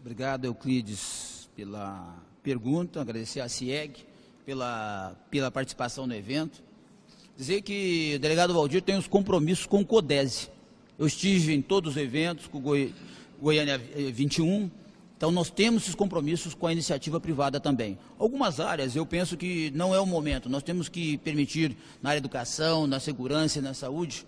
Obrigado, Euclides, pela pergunta. Agradecer à CIEG pela participação no evento. Dizer que o delegado Waldir tem os compromissos com o CODESE. Eu estive em todos os eventos, com o Goiânia 21, então nós temos esses compromissos com a iniciativa privada também. Algumas áreas eu penso que não é o momento, nós temos que permitir na área da educação, na segurança e na saúde.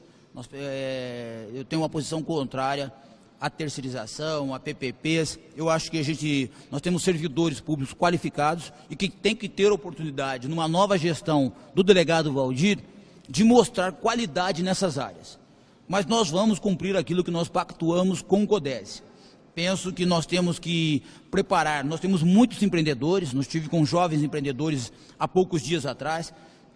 Eu tenho uma posição contrária à terceirização, a PPPs. Eu acho que nós temos servidores públicos qualificados e que tem que ter oportunidade, numa nova gestão do delegado Waldir, de mostrar qualidade nessas áreas. Mas nós vamos cumprir aquilo que nós pactuamos com o CODESE. Penso que nós temos que preparar, nós temos muitos empreendedores, nós estive com jovens empreendedores há poucos dias atrás,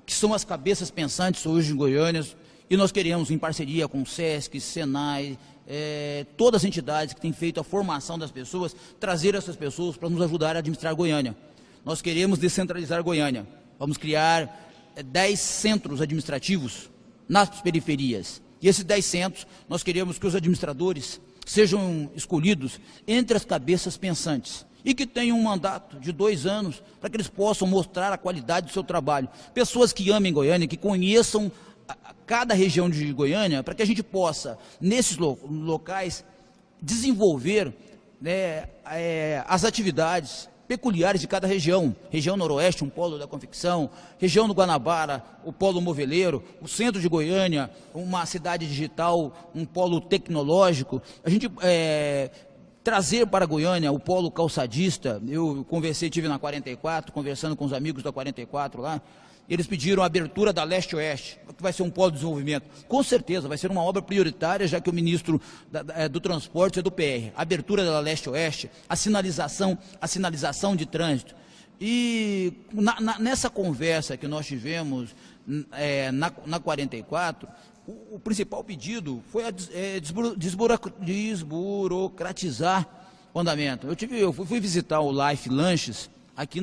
que são as cabeças pensantes hoje em Goiânia, e nós queremos, em parceria com o SESC, Senai, todas as entidades que têm feito a formação das pessoas, trazer essas pessoas para nos ajudar a administrar Goiânia. Nós queremos descentralizar Goiânia, vamos criar 10 centros administrativos nas periferias. E esses 10 centros, nós queremos que os administradores sejam escolhidos entre as cabeças pensantes e que tenham um mandato de 2 anos para que eles possam mostrar a qualidade do seu trabalho. Pessoas que amem Goiânia, que conheçam cada região de Goiânia, para que a gente possa, nesses locais, desenvolver as atividades peculiares de cada região. Região Noroeste, um polo da confecção, região do Guanabara, o polo moveleiro, o centro de Goiânia, uma cidade digital, um polo tecnológico. A gente trazer para Goiânia o polo calçadista. Eu conversei, estive na 44, conversando com os amigos da 44 lá, eles pediram a abertura da Leste-Oeste, que vai ser um polo de desenvolvimento. Com certeza, vai ser uma obra prioritária, já que o ministro do Transporte é do PR. A abertura da Leste-Oeste, a sinalização de trânsito. E nessa conversa que nós tivemos na 44, o principal pedido foi desburocratizar o andamento. Eu fui visitar o Life Lanches, aqui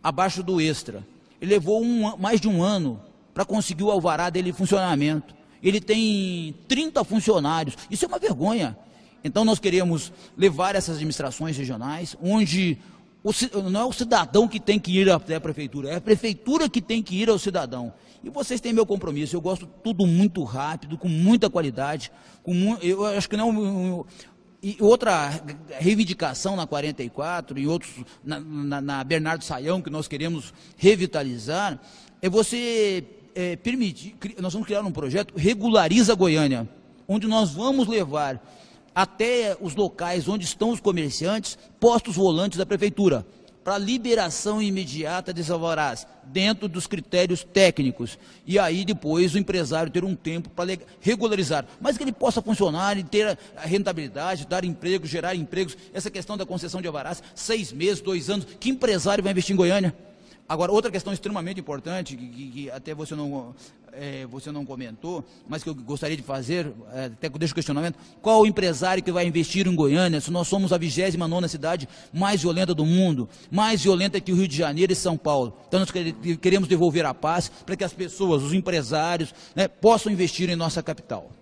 abaixo do Extra. Ele levou mais de 1 ano para conseguir o alvará dele em funcionamento. Ele tem 30 funcionários. Isso é uma vergonha. Então nós queremos levar essas administrações regionais, onde não é o cidadão que tem que ir até a prefeitura, é a prefeitura que tem que ir ao cidadão. E vocês têm meu compromisso. Eu gosto tudo muito rápido, com muita qualidade. Eu acho que não... E outra reivindicação na 44 e outros na Bernardo Saião, que nós queremos revitalizar, é você permitir, nós vamos criar um projeto Regulariza Goiânia, onde nós vamos levar até os locais onde estão os comerciantes, postos volantes da prefeitura, para liberação imediata de alvarás, dentro dos critérios técnicos. E aí depois o empresário ter um tempo para regularizar, mas que ele possa funcionar e ter a rentabilidade, dar emprego, gerar empregos. Essa questão da concessão de alvarás, 6 meses, 2 anos, que empresário vai investir em Goiânia? Agora, outra questão extremamente importante, que até você não comentou, mas que eu gostaria de fazer, até que eu deixo o questionamento: qual o empresário que vai investir em Goiânia, se nós somos a 29ª cidade mais violenta do mundo, mais violenta que o Rio de Janeiro e São Paulo? Então nós queremos devolver a paz para que as pessoas, os empresários, possam investir em nossa capital.